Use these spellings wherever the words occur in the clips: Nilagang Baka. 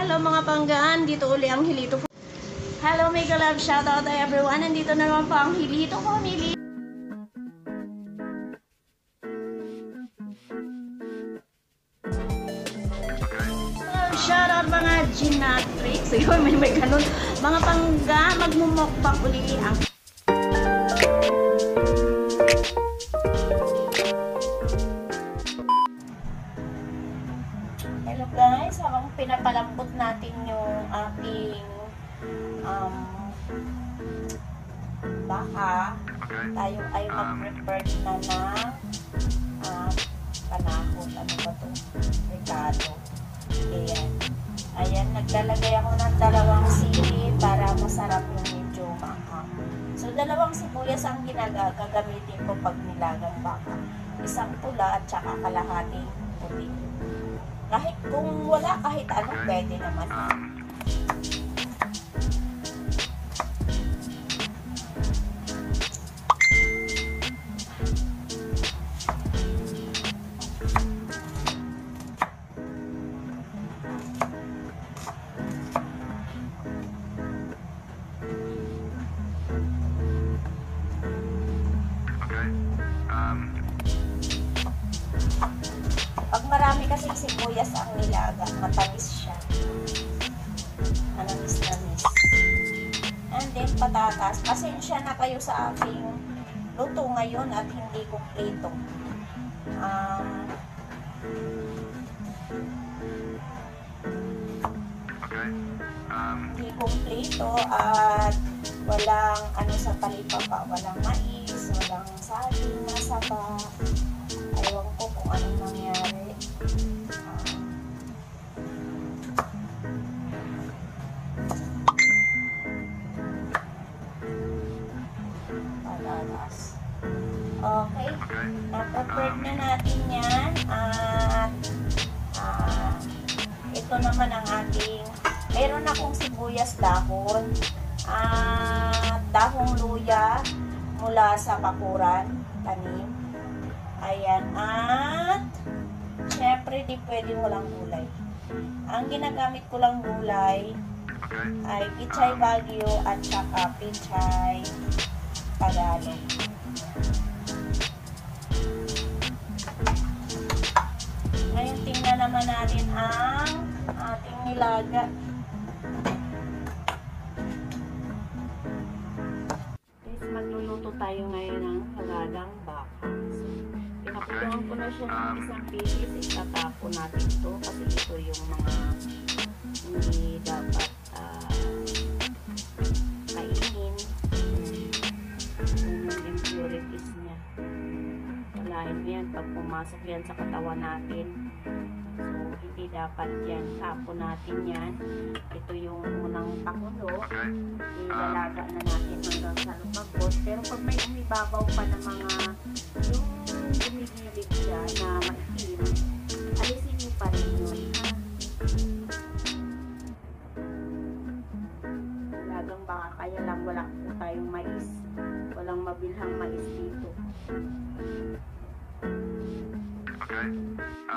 hello mga panggaan, dito uli ang hilito ko. Hello Mega Love, shoutout to everyone. Nandito na naman po ang hilito ko, Nili. Shoutout mga ginatrix. Ayun, may ganun. Mga panggaan, magmumukbang uli ang guys, habang pinapalambot natin yung ating baka, tayo ay mag-prepare na panahon. Ano ba ito? Ricardo. Ayan. Ayan, naglalagay ako ng dalawang sili para masarap yung medyo baka. So, dalawang sibuyas ang gagamitin ko pag nilagang baka. Isang pula at saka kalahating puti. Kahit kung wala kahit anong pwede naman. Marami kasi sibuyas ang nilaga. Matamis siya. Anamis-namis. And then, patatas. Pasensya na kayo sa aking luto ngayon at hindi ko prito. Hindi kumplito at walang sa talipapa. Walang mais, walang saging, masaba. Ayaw ko kung anong nangyari. Okay, prepare na natin yan at ito naman ang ating meron akong sibuyas dahon at dahong luya mula sa bakuran tanim. Ayan, at syempre di pwede walang gulay. Ang ginagamit ko lang gulay ay pichay bagyo at saka pichay Tagalog. Ngayon tingnan naman natin ang ating nilaga. Guys, magluluto tayo ngayon ng nilagang baka. So, pinaputuan ko na siya ng isang pisis. Itatapo natin ito kasi ito yung mga hindi dapat kainin. Yan pag pumasok yan sa katawan natin, so hindi dapat yan. Tapo natin yan. Ito yung unang pakulo, ilalaga na natin hanggang sa lumagpos. Pero pag may umibabaw pa ng mga yung gumigilig siya na maitim, alisin nyo pa rin yun. Nilagang baka, kaya lang wala po tayong mais, walang mabilhang mais dito. Okay,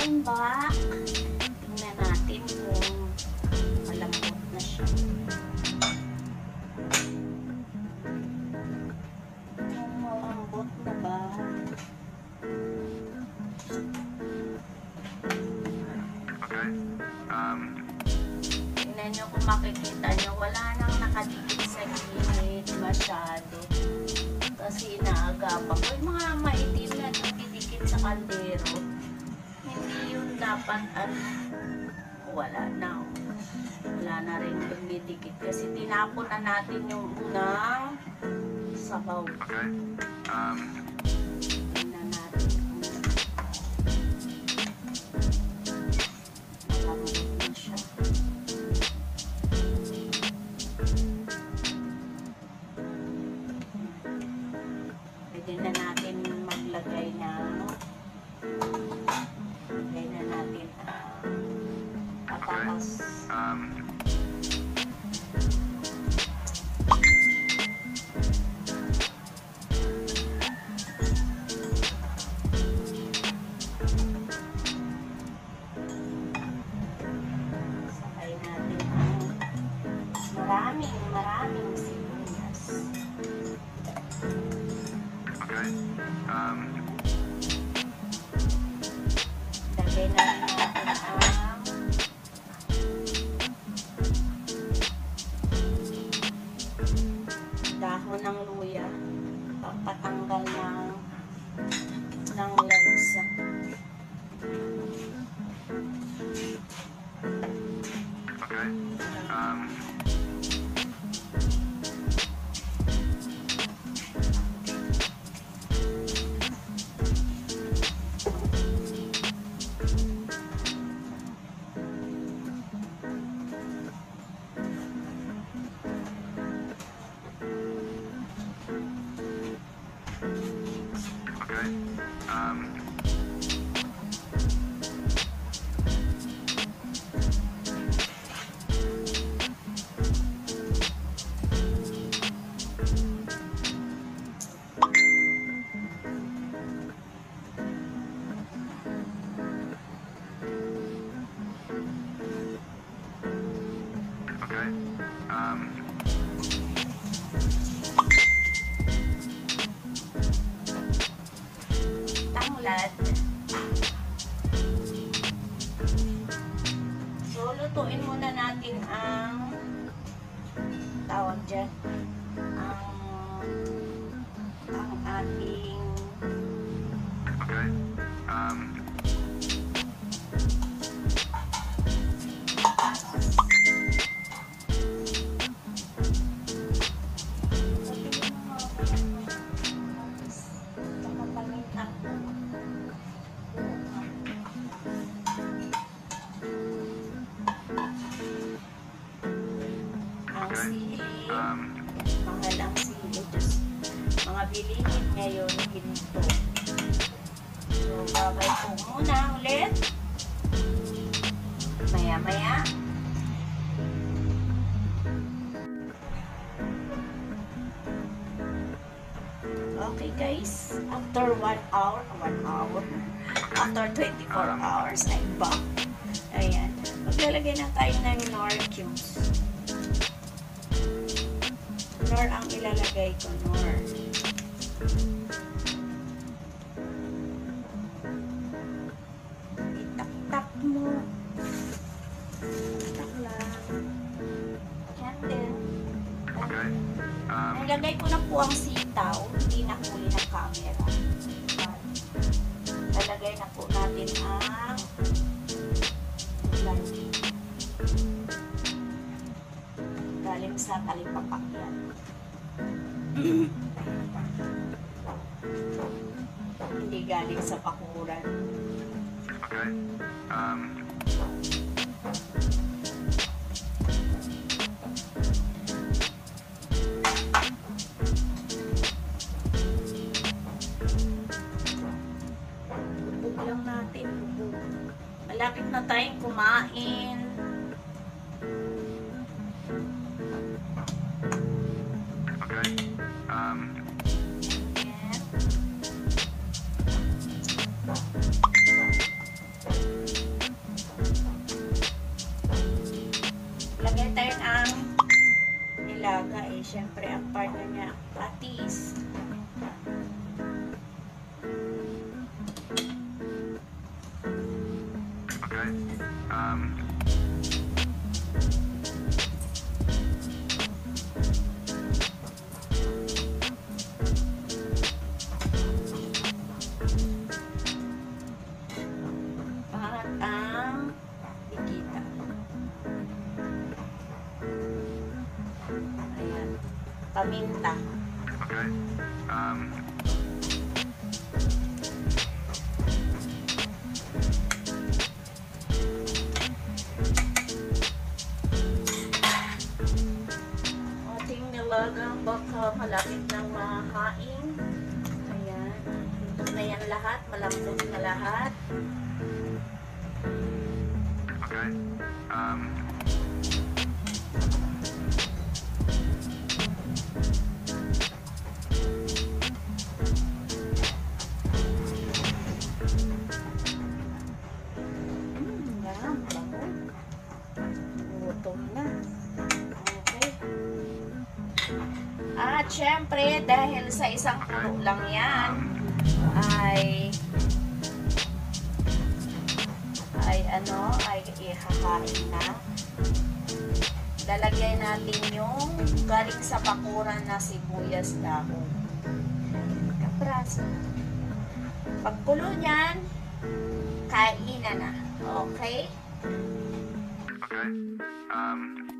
I'm back. Tingnan natin kung malambot na siya. Kung malambot na ba? Tingnan nyo kung makikita nyo, wala nang nakadikit sa gilid masyado. Kasi inaagapang ko yung mga maitim na nakidikit sa kaldero. Dapat at wala na rin dumidikit kasi tinapon na natin yung unang sabaw. Tingnan natin malambot na siya. Pwede na natin maglagay ng So, lutuin muna natin ang tawag dyan, ang ating bilingin ngayon, ginito. So, babay po muna ulit. Maya-maya. Okay guys, after 24 hours, ay ba? Ayan. Maglalagay na tayo ng nor cubes. Nor ang ilalagay ko, nor. Itak-tak mo. Itak lang. Yan din. Nilagay ko na po ang sitaw. Hindi na huli ng camera. Nilagay na po natin ang lagi. Galing sa talipapak yan. Hindi galing sa pakuran. Okay. Bubog lang natin. Malapit na tayong kumain. Lagay tayo ang nilaga, eh syempre ang partner niya patis. Okay. Paminta. Okay. Ating nilagang baka malapit ng mahain. Ayan. Ito na yan lahat. Malambot na lahat. Okay. At syempre, dahil sa isang pulo lang yan, ay ihahain na. Lalagyan natin yung galing sa bakuran na sibuyas dahon. Kapraso. Pag pulo niyan, kainan na. Okay? Okay.